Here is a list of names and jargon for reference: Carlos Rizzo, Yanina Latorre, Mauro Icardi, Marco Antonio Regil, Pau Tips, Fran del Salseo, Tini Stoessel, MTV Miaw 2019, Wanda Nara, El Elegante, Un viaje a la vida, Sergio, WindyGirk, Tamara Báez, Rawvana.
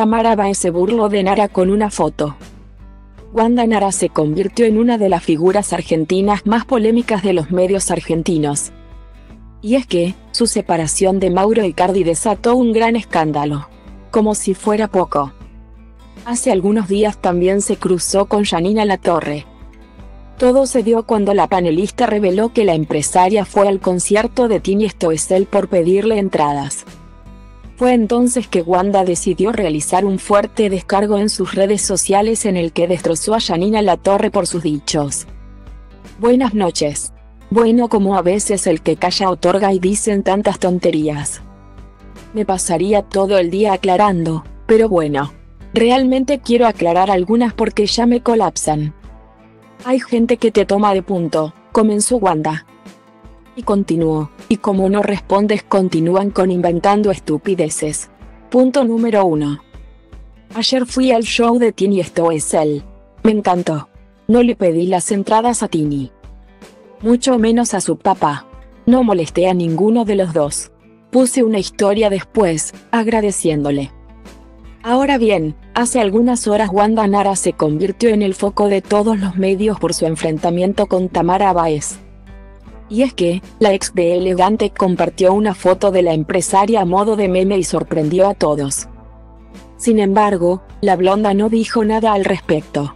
Tamara Báez se burló de Nara con una foto. Wanda Nara se convirtió en una de las figuras argentinas más polémicas de los medios argentinos. Y es que, su separación de Mauro Icardi desató un gran escándalo. Como si fuera poco. Hace algunos días también se cruzó con Yanina Latorre. Todo se dio cuando la panelista reveló que la empresaria fue al concierto de Tini Stoessel por pedirle entradas. Fue entonces que Wanda decidió realizar un fuerte descargo en sus redes sociales en el que destrozó a Yanina Latorre por sus dichos. Buenas noches. Bueno, como a veces el que calla otorga y dicen tantas tonterías. Me pasaría todo el día aclarando, pero bueno. Realmente quiero aclarar algunas porque ya me colapsan. Hay gente que te toma de punto, comenzó Wanda. Y continuó, y como no respondes continúan con inventando estupideces. Punto número 1. Ayer fui al show de Tini Stoessel. Me encantó. No le pedí las entradas a Tini. Mucho menos a su papá. No molesté a ninguno de los dos. Puse una historia después, agradeciéndole. Ahora bien, hace algunas horas Wanda Nara se convirtió en el foco de todos los medios por su enfrentamiento con Tamara Báez. Y es que, la ex de El Elegante compartió una foto de la empresaria a modo de meme y sorprendió a todos. Sin embargo, la blonda no dijo nada al respecto.